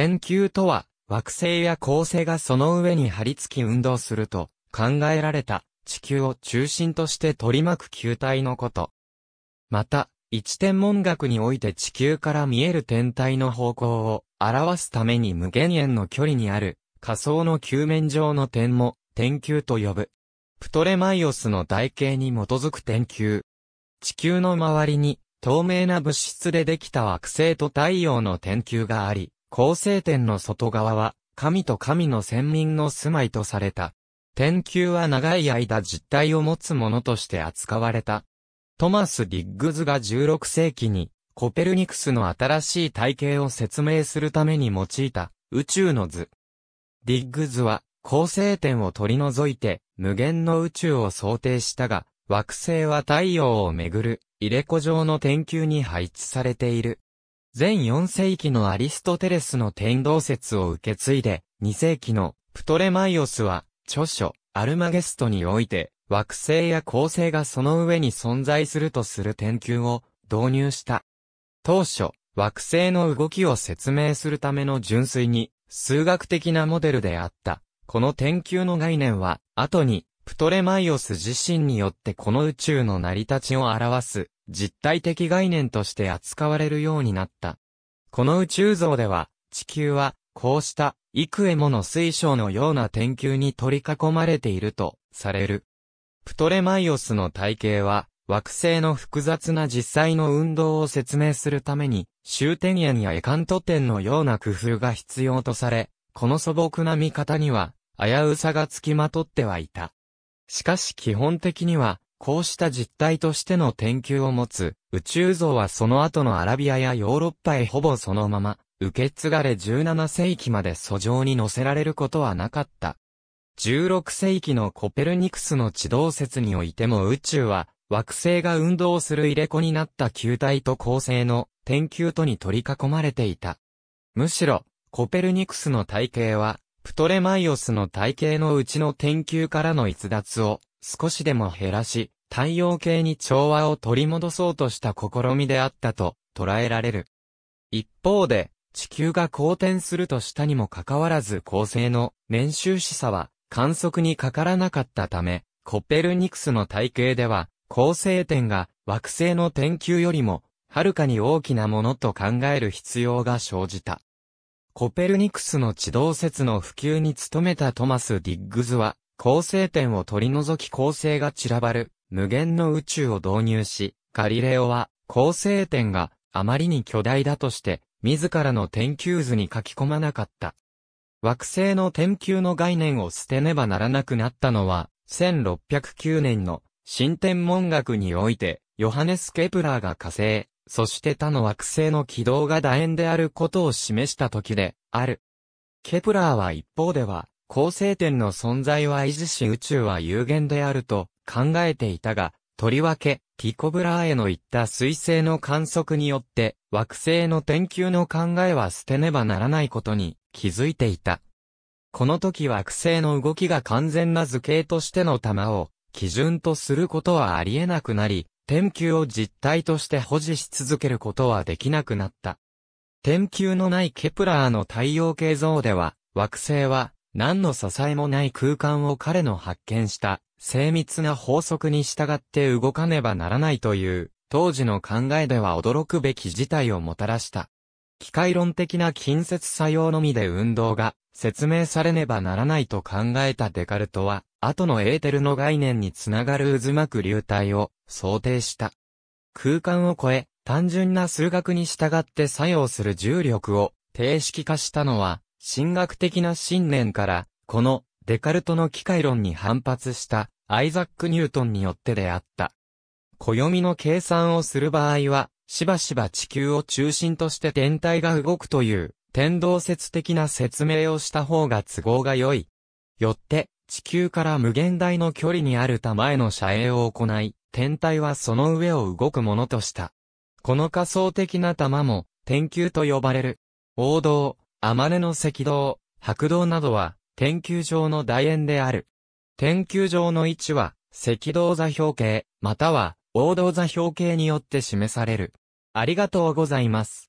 点球とは、惑星や恒星がその上に張り付き運動すると考えられた地球を中心として取り巻く球体のこと。また、一天文学において地球から見える天体の方向を表すために無限円の距離にある仮想の球面上の点も点球と呼ぶ。プトレマイオスの台形に基づく点球。地球の周りに透明な物質でできた惑星と太陽の点球があり、恒星点の外側は、神と神の選民の住まいとされた。点球は長い間実体を持つものとして扱われた。トマス・ディッグズが16世紀に、コペルニクスの新しい体系を説明するために用いた、宇宙の図。ディッグズは、恒星点を取り除いて、無限の宇宙を想定したが、惑星は太陽をめぐる、入れ子状の点球に配置されている。前4世紀のアリストテレスの天動説を受け継いで、2世紀のプトレマイオスは、著書、アルマゲストにおいて、惑星や恒星がその上に存在するとする点球を導入した。当初、惑星の動きを説明するための純粋に、数学的なモデルであった。この点球の概念は、後に、プトレマイオス自身によってこの宇宙の成り立ちを表す実体的概念として扱われるようになった。この宇宙像では地球はこうした幾重もの水晶のような点球に取り囲まれているとされる。プトレマイオスの体系は惑星の複雑な実際の運動を説明するために終点円やエカント点のような工夫が必要とされ、この素朴な見方には危うさがつきまとってはいた。しかし基本的には、こうした実体としての点球を持つ宇宙像はその後のアラビアやヨーロッパへほぼそのまま受け継がれ17世紀まで遡上に載せられることはなかった。16世紀のコペルニクスの地動説においても宇宙は惑星が運動する入れ子になった球体と恒星の点球とに取り囲まれていた。むしろコペルニクスの体系はプトレマイオスの体系のうちの点球からの逸脱を少しでも減らし、太陽系に調和を取り戻そうとした試みであったと捉えられる。一方で、地球が公転するとしたにもかかわらず恒星の年収視差は観測にかからなかったため、コペルニクスの体系では、恒星点が惑星の点球よりも、はるかに大きなものと考える必要が生じた。コペルニクスの地動説の普及に努めたトマス・ディッグズは、恒星点を取り除き恒星が散らばる無限の宇宙を導入し、ガリレオは恒星点があまりに巨大だとして、自らの点球図に書き込まなかった。惑星の点球の概念を捨てねばならなくなったのは、1609年の新天文学において、ヨハネス・ケプラーが火星、そして他の惑星の軌道が楕円であることを示した時である。ケプラーは一方では、恒星点の存在は維持し宇宙は有限であると考えていたが、とりわけティコ・ブラーへの言った彗星の観測によって惑星の点球の考えは捨てねばならないことに気づいていた。この時惑星の動きが完全な図形としての玉を基準とすることはありえなくなり、点球を実体として保持し続けることはできなくなった。点球のないケプラーの太陽系像では、惑星は何の支えもない空間を彼の発見した精密な法則に従って動かねばならないという当時の考えでは驚くべき事態をもたらした。機械論的な近接作用のみで運動が説明されねばならないと考えたデカルトは、後のエーテルの概念につながる渦巻く流体を想定した。空間を超え、単純な数学に従って作用する重力を定式化したのは、神学的な信念から、このデカルトの機械論に反発したアイザック・ニュートンによってであった。暦の計算をする場合は、しばしば地球を中心として天体が動くという、天動説的な説明をした方が都合が良い。よって、地球から無限大の距離にある玉への射影を行い、天体はその上を動くものとした。この仮想的な玉も、点球と呼ばれる。黄道、天音の赤道、白道などは、点球上の楕円である。点球上の位置は、赤道座標系、または、黄道座標系によって示される。ありがとうございます。